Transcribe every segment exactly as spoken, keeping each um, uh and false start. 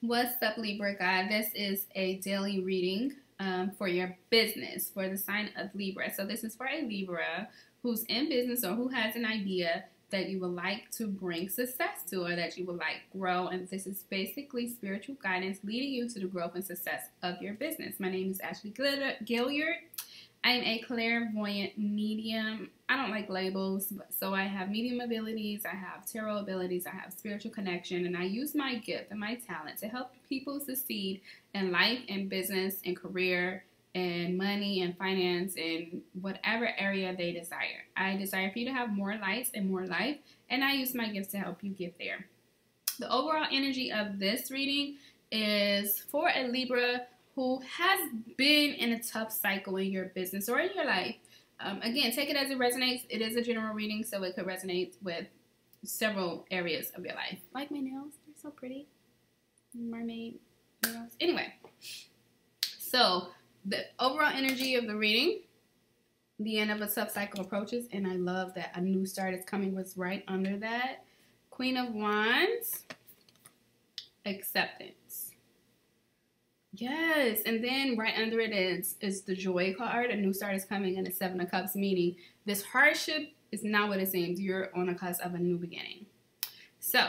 What's up, Libra God? This is a daily reading um, for your business, for the sign of Libra. So this is for a Libra who's in business or who has an idea that you would like to bring success to or that you would like grow. And this is basically spiritual guidance leading you to the growth and success of your business. My name is Ashley Guillard. I am a clairvoyant medium. I don't like labels, but so I have medium abilities, I have tarot abilities, I have spiritual connection, and I use my gift and my talent to help people succeed in life and business and career and money and finance and whatever area they desire. I desire for you to have more lights and more life, and I use my gifts to help you get there. The overall energy of this reading is for a Libra who has been in a tough cycle in your business or in your life. Um, again, take it as it resonates. It is a general reading, so it could resonate with several areas of your life. Like my nails, they're so pretty. Mermaid nails. Anyway, so the overall energy of the reading, the end of a tough cycle approaches, and I love that a new start is coming was right under that. Queen of Wands, acceptance. Yes, and then right under it is, is the Joy card. A new start is coming in the Seven of Cups, meaning this hardship is not what it seems. You're on the cusp of a new beginning. So,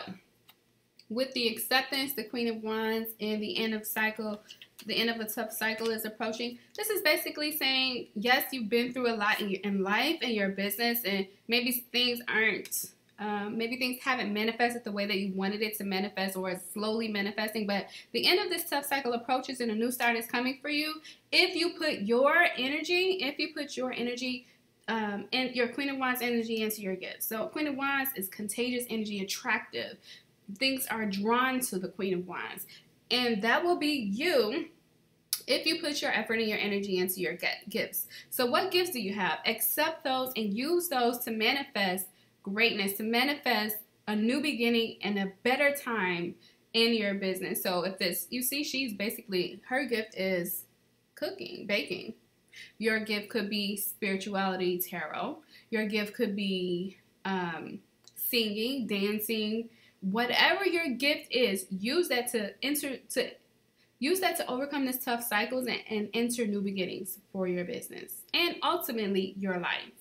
with the acceptance, the Queen of Wands, and the end of cycle, the end of a tough cycle is approaching. This is basically saying, yes, you've been through a lot in, your, in life and your business, and maybe things aren't... Um, maybe things haven't manifested the way that you wanted it to manifest, or it's slowly manifesting, but the end of this tough cycle approaches and a new start is coming for you. If you put your energy, if you put your energy, um, and your Queen of Wands energy into your gifts. So Queen of Wands is contagious energy, attractive. Things are drawn to the Queen of Wands, and that will be you if you put your effort and your energy into your gifts. So what gifts do you have? Accept those and use those to manifest greatness, to manifest a new beginning and a better time in your business. So if this, you see, she's basically, her gift is cooking, baking. Your gift could be spirituality, tarot. Your gift could be um, singing, dancing, whatever your gift is. Use that to enter, to use that to overcome these tough cycles and, and enter new beginnings for your business and ultimately your life.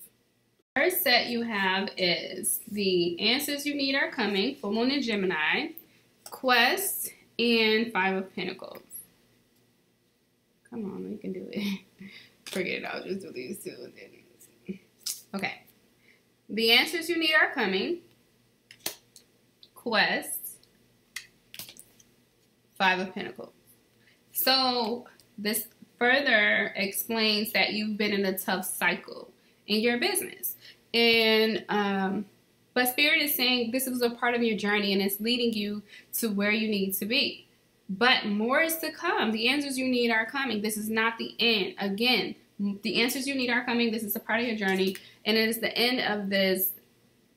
First set you have is the answers you need are coming, Full Moon in Gemini, Quest, and Five of Pentacles. Come on, we can do it. Forget it, I'll just do these two. Okay. The answers you need are coming, Quest, Five of Pentacles. So this further explains that you've been in a tough cycle in your business. And um, but Spirit is saying this is a part of your journey and it's leading you to where you need to be. But more is to come. The answers you need are coming. This is not the end. Again, the answers you need are coming. This is a part of your journey, and it is the end of this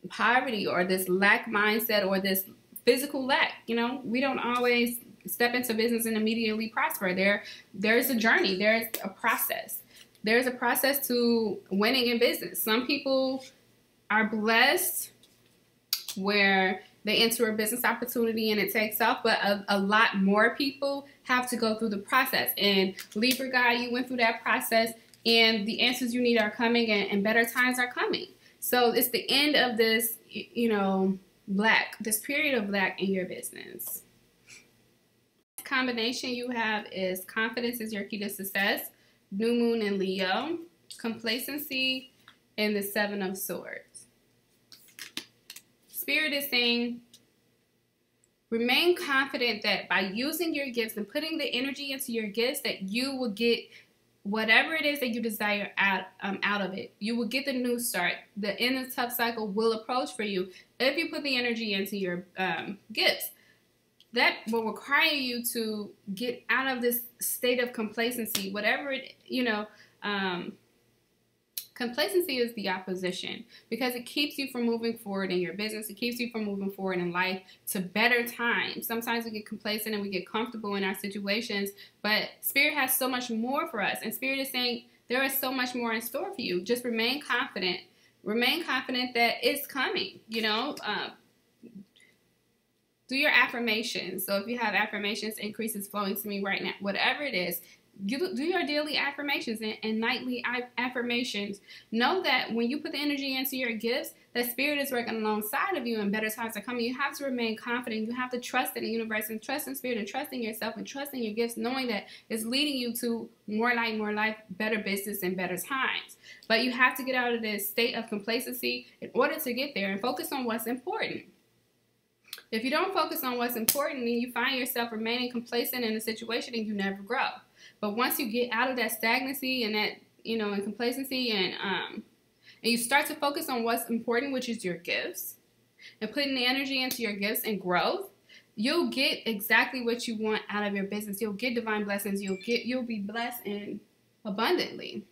poverty or this lack mindset or this physical lack. You know, we don't always step into business and immediately prosper. There, there's a journey. There's a process. There's a process to winning in business. Some people are blessed where they enter a business opportunity and it takes off, but a, a lot more people have to go through the process. And Libra guy, you went through that process, and the answers you need are coming, and, and better times are coming. So it's the end of this, you know, lack, this period of lack in your business. The combination you have is confidence is your key to success. New Moon in Leo, complacency, and the Seven of Swords. Spirit is saying, remain confident that by using your gifts and putting the energy into your gifts, that you will get whatever it is that you desire out, um, out of it. You will get the new start. The end of tough cycle will approach for you if you put the energy into your um, gifts. That will require you to get out of this state of complacency. Whatever it, you know, um, complacency is the opposition because it keeps you from moving forward in your business. It keeps you from moving forward in life to better times. Sometimes we get complacent and we get comfortable in our situations, but Spirit has so much more for us. And Spirit is saying there is so much more in store for you. Just remain confident. Remain confident that it's coming, you know. Um, Do your affirmations. So if you have affirmations, increase is flowing to me right now, whatever it is, do, do your daily affirmations and, and nightly affirmations. Know that when you put the energy into your gifts, that spirit is working alongside of you and better times are coming. You have to remain confident. You have to trust in the universe and trust in spirit and trust in yourself and trust in your gifts, knowing that it's leading you to more light, more life, better business, and better times. But you have to get out of this state of complacency in order to get there and focus on what's important. If you don't focus on what's important, then you find yourself remaining complacent in a situation and you never grow. But once you get out of that stagnancy and that, you know, and complacency and, um, and you start to focus on what's important, which is your gifts, and putting the energy into your gifts and growth, you'll get exactly what you want out of your business. You'll get divine blessings. You'll get, you'll be blessed and abundantly.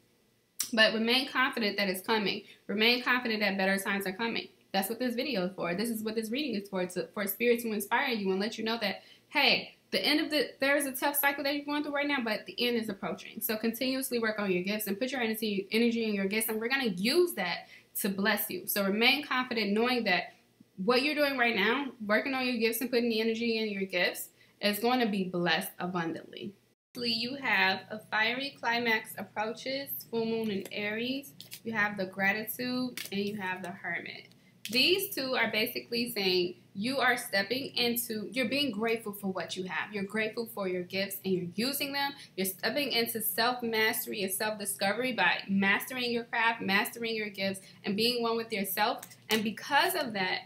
But remain confident that it's coming. Remain confident that better times are coming. That's what this video is for. This is what this reading is for, to, for spirit to inspire you and let you know that, hey, the end of the, there is a tough cycle that you're going through right now, but the end is approaching. So continuously work on your gifts and put your energy, energy in your gifts, and we're going to use that to bless you. So remain confident knowing that what you're doing right now, working on your gifts and putting the energy in your gifts, is going to be blessed abundantly. You have a fiery climax approaches, full moon in Aries. You have the gratitude and you have the hermit. These two are basically saying you are stepping into, you're being grateful for what you have. You're grateful for your gifts and you're using them. You're stepping into self-mastery and self-discovery by mastering your craft, mastering your gifts, and being one with yourself. And because of that,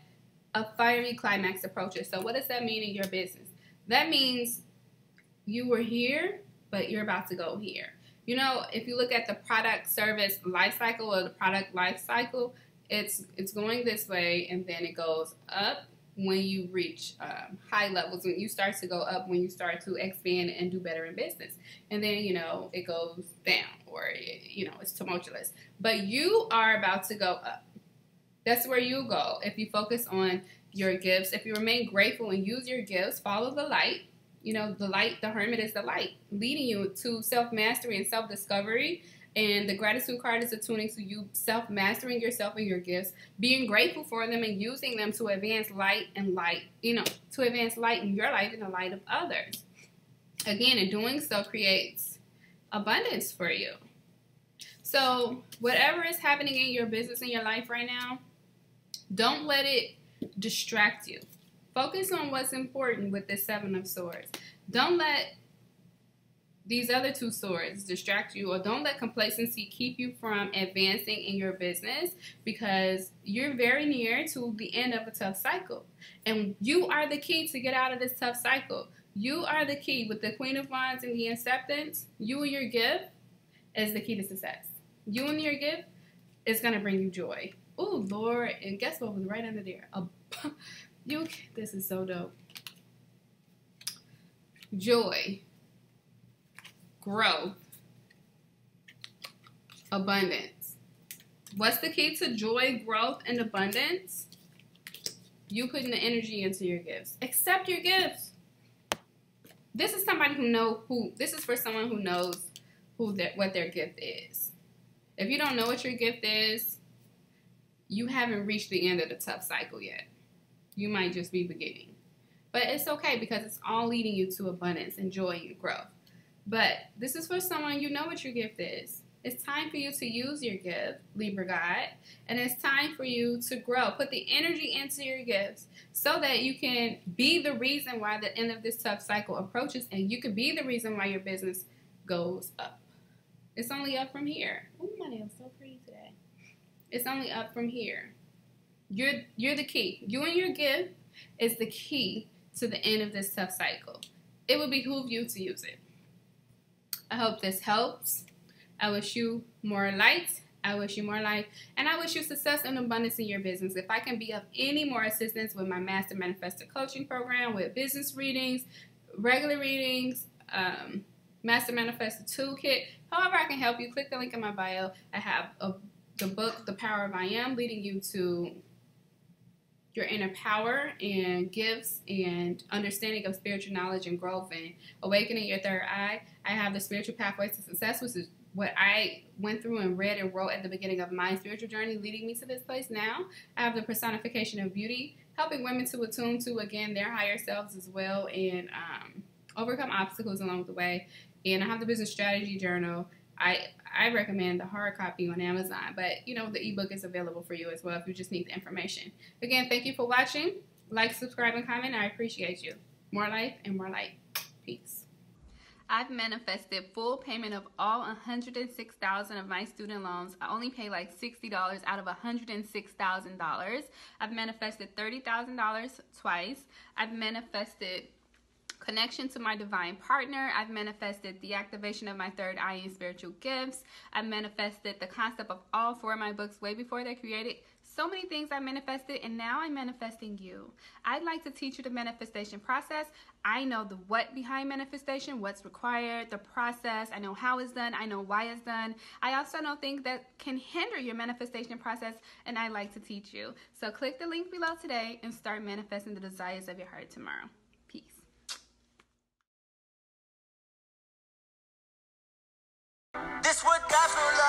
a fiery climax approaches. So what does that mean in your business? That means you were here, but you're about to go here. You know, if you look at the product service life cycle or the product life cycle, It's, it's going this way, and then it goes up when you reach um, high levels, when you start to go up, when you start to expand and do better in business. And then, you know, it goes down, or, it, you know, it's tumultuous. But you are about to go up. That's where you go if you focus on your gifts. If you remain grateful and use your gifts, follow the light. You know, the light, the hermit is the light, leading you to self-mastery and self-discovery. And the gratitude card is attuning to you self-mastering yourself and your gifts, being grateful for them and using them to advance light and light, you know, to advance light in your life and the light of others. Again, in doing so creates abundance for you. So whatever is happening in your business, in your life right now, don't let it distract you. Focus on what's important with the Seven of Swords. Don't let these other two swords distract you, or don't let complacency keep you from advancing in your business, because you're very near to the end of a tough cycle. And you are the key to get out of this tough cycle. You are the key with the Queen of Wands and the acceptance. You and your gift is the key to success. You and your gift is going to bring you joy. Oh, Lord. And guess what was right under there? A, you, this is so dope. Joy. Growth, abundance. What's the key to joy, growth, and abundance? You putting the energy into your gifts. Accept your gifts. This is somebody who knows who, this is for someone who knows who that what their gift is. If you don't know what your gift is, you haven't reached the end of the tough cycle yet. You might just be beginning. But it's okay, because it's all leading you to abundance and joy and growth. But this is for someone, you know what your gift is. It's time for you to use your gift, Libra God, and it's time for you to grow. Put the energy into your gifts so that you can be the reason why the end of this tough cycle approaches, and you can be the reason why your business goes up. It's only up from here. Oh, my nails so pretty today. It's only up from here. You're, you're the key. You and your gift is the key to the end of this tough cycle. It would behoove you to use it. I hope this helps. I wish you more light. I wish you more life. And I wish you success and abundance in your business. If I can be of any more assistance with my Master Manifester Coaching Program, with business readings, regular readings, um, Master Manifester Toolkit, however I can help you, click the link in my bio. I have a, the book, The Power of I Am, leading you to your inner power and gifts and understanding of spiritual knowledge and growth and awakening your third eye. I have the Spiritual Pathways to Success, which is what I went through and read and wrote at the beginning of my spiritual journey leading me to this place now. I have The Personification of Beauty, helping women to attune to, again, their higher selves as well, and um, overcome obstacles along the way. And I have the Business Strategy Journal. I, I recommend the hard copy on Amazon, but, you know, the ebook is available for you as well if you just need the information. Again, thank you for watching. Like, subscribe, and comment. I appreciate you. More life and more light. Peace. I've manifested full payment of all one hundred six thousand dollars of my student loans. I only pay like sixty dollars out of one hundred six thousand dollars. I've manifested thirty thousand dollars twice. I've manifested connection to my divine partner. I've manifested the activation of my third eye and spiritual gifts. I've manifested the concept of all four of my books way before they're created. So many things I manifested, and now I'm manifesting you. I'd like to teach you the manifestation process. I know the what behind manifestation, what's required, the process. I know how it's done. I know why it's done. I also know things that can hinder your manifestation process, and I'd like to teach you. So click the link below today and start manifesting the desires of your heart tomorrow. Peace. This would